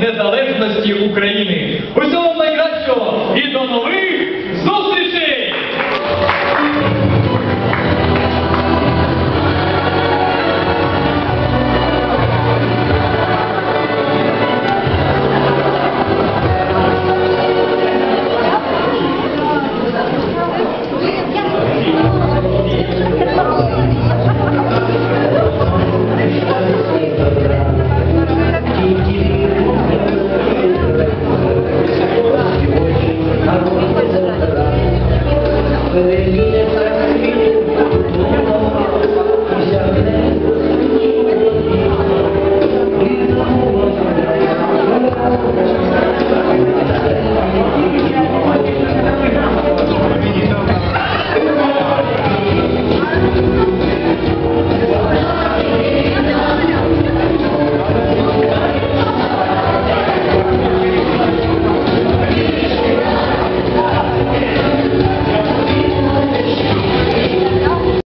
Незалежності України. Усього найкращого і до нових